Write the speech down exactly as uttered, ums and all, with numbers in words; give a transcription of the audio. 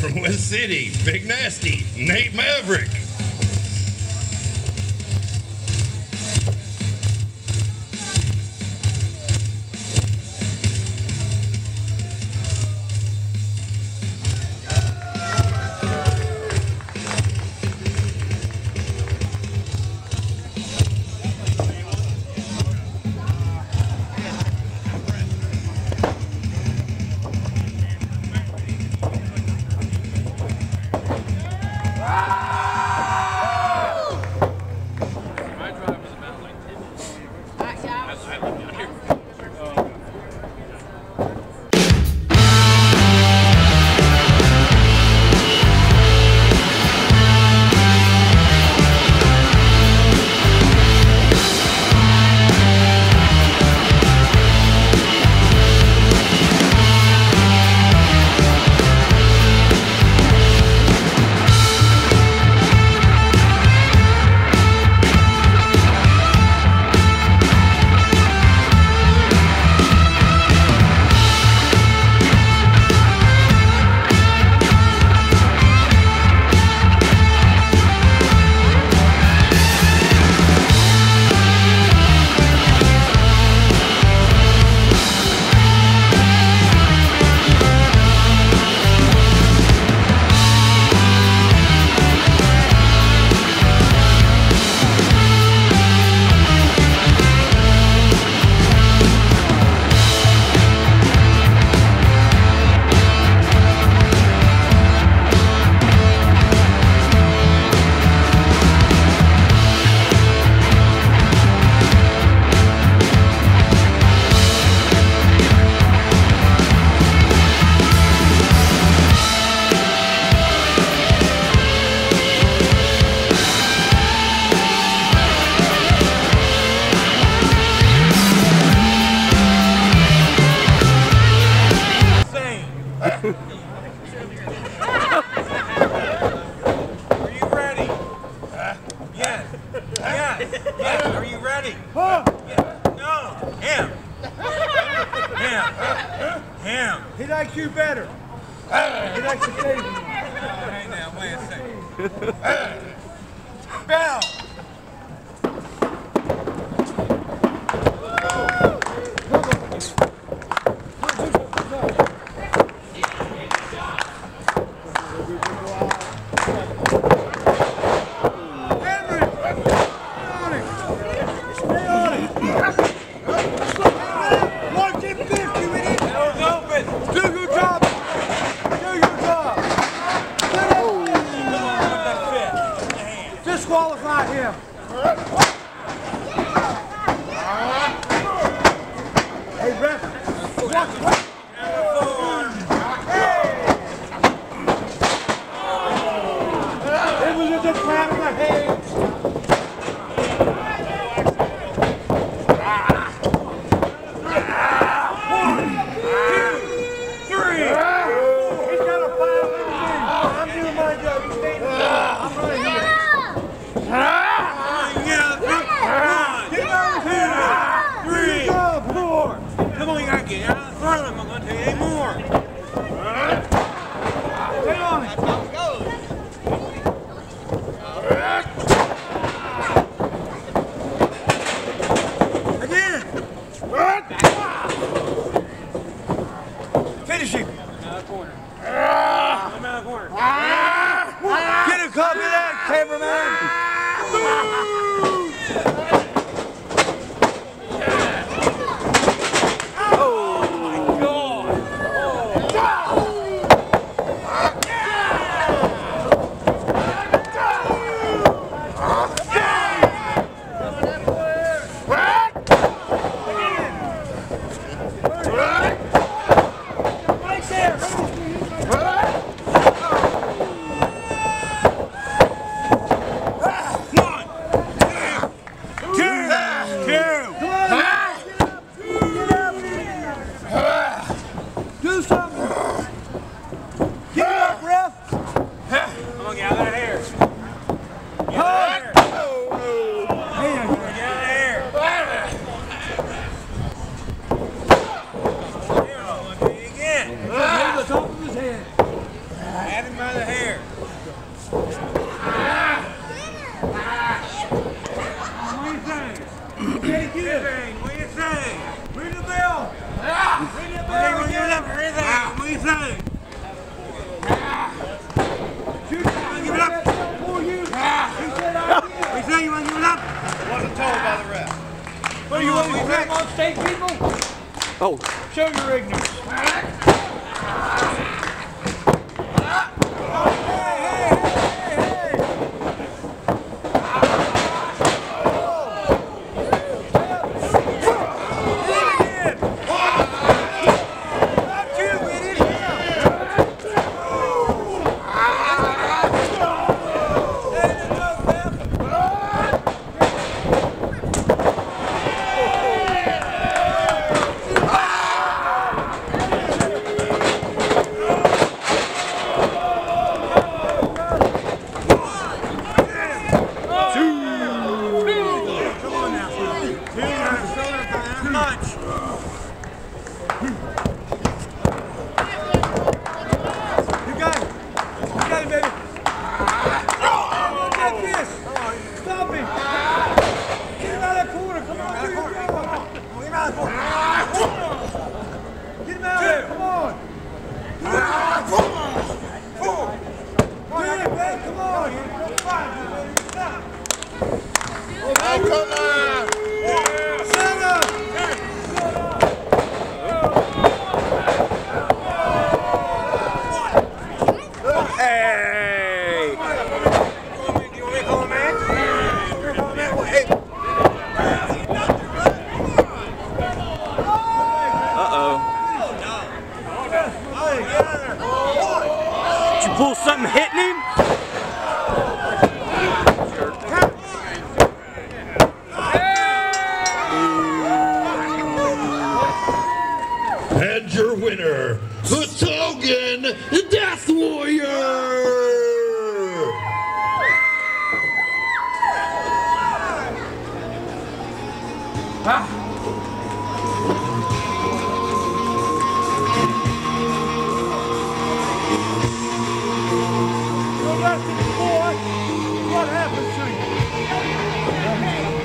From West City, Big Nasty, Nate Maverick. He likes you better. He likes to save you. Oh, hey now, wait a second. Bell! Disqualify him. Hey, ref. What? What? Hey. It was just a clap of the hands. Okay, yeah. What do you say? Ring the bell. Yeah. Ring the bell. Ring the bell. Ring the bell. What do you say? Shoot. I'll give it up. For you. He said I did. He said you want to give it up. Wasn't told by the ref. What do you want me to say? On stage, people. Oh. Show your ignorance. Pull something hitting him? And your winner, the Togan Death Warrior! Ah. What happened to you?